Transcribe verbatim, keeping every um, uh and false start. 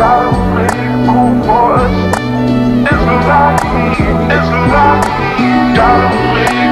got a label for us. It's a lot, it's a lot, got a label.